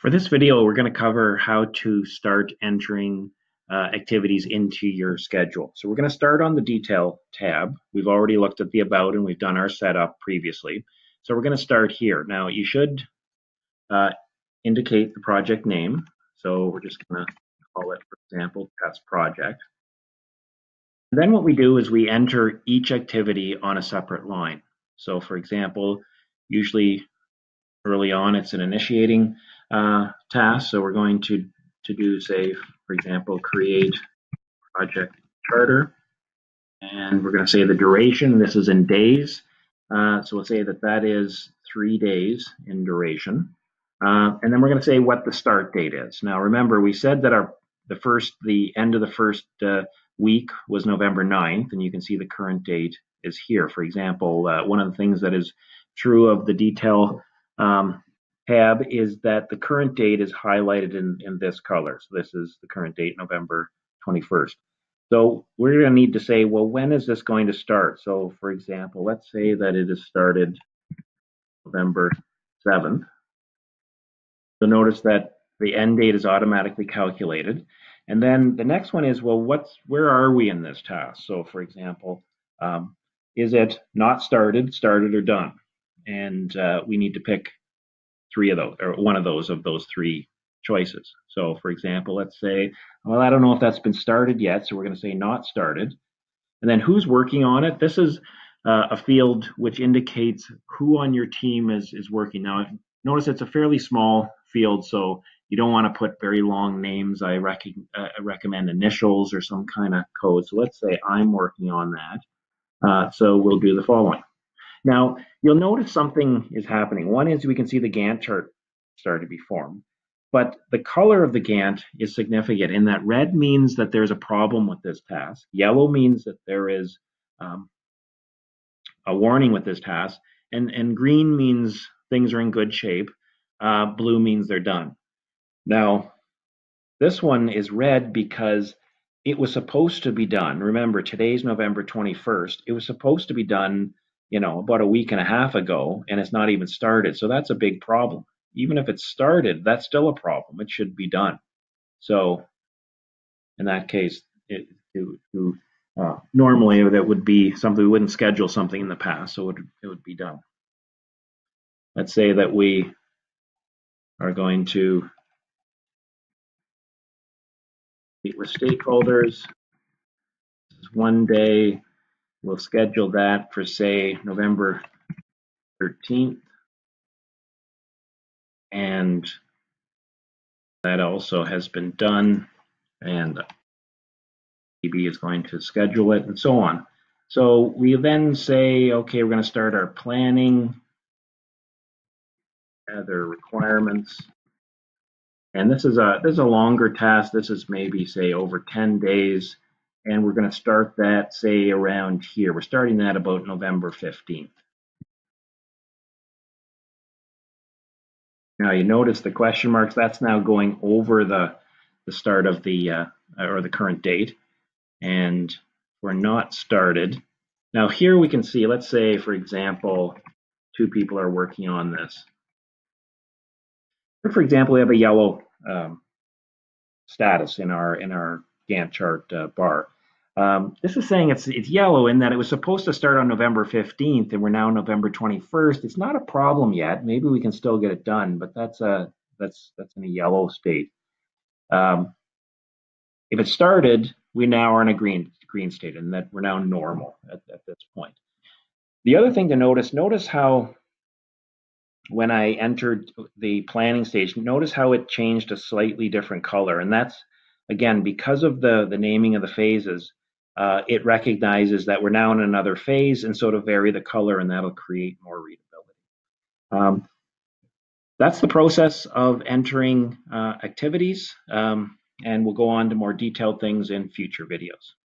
For this video, we're going to cover how to start entering activities into your schedule. So we're going to start on the detail tab. We've already looked at the about and we've done our setup previously. So we're going to start here. Now you should indicate the project name. So we're just going to call it, for example, test project. And then what we do is we enter each activity on a separate line. So for example, usually early on, it's an initiating task. So we're going to do, say, for example, create project charter. And we're going to say the duration, this is in days. So we'll say that is 3 days in duration. And then we're going to say what the start date is. Now, remember, we said that the end of the first week was November 9th. And you can see the current date is here. For example, one of the things that is true of the detail tab is that the current date is highlighted in this color. So this is the current date, November 21st. So we're going to need to say, well, when is this going to start? So for example, let's say that it is started November 7th. So notice that the end date is automatically calculated. And then the next one is, well, where are we in this task? So for example, is it not started, started, or done? And we need to pick three of those, or one of those three choices. So for example, let's say, well, I don't know if that's been started yet, so we're going to say not started. And then who's working on it? This is a field which indicates who on your team is working. Now, notice it's a fairly small field, so you don't want to put very long names. I recommend initials or some kind of code. So let's say I'm working on that. So we'll do the following. Now, you'll notice something is happening. One is we can see the Gantt chart start to be formed, but the color of the Gantt is significant in that red means that there's a problem with this task. Yellow means that there is a warning with this task, and green means things are in good shape. Blue means they're done. Now, this one is red because it was supposed to be done. Remember, today's November 21st. It was supposed to be done, you know, about a week and a half ago, and it's not even started. So that's a big problem. Even if it's started, that's still a problem. It should be done. So in that case, normally that would be something, we wouldn't schedule something in the past, so it would be done. Let's say that we are going to meet with stakeholders. This is one day. We'll schedule that for, say, November 13th. And that also has been done. And DB is going to schedule it and so on. So we then say, okay, we're going to start our planning, other requirements. And this is a longer task. This is maybe, say, over 10 days. And we're going to start that, say, around here. We're starting that about November 15th. Now you notice the question marks, that's now going over the start of the, or the current date. And we're not started. Now here we can see, let's say, for example, two people are working on this. For example, we have a yellow status in our Gantt chart bar. This is saying it's yellow in that it was supposed to start on November 15th and we're now November 21st. It's not a problem yet. Maybe we can still get it done, but that's in a yellow state. If it started, we now are in a green state, and that we're now normal at this point. The other thing to notice how when I entered the planning stage, notice how it changed a slightly different color, and that's again, because of the naming of the phases, it recognizes that we're now in another phase, and so to vary the color, and that'll create more readability. That's the process of entering activities, and we'll go on to more detailed things in future videos.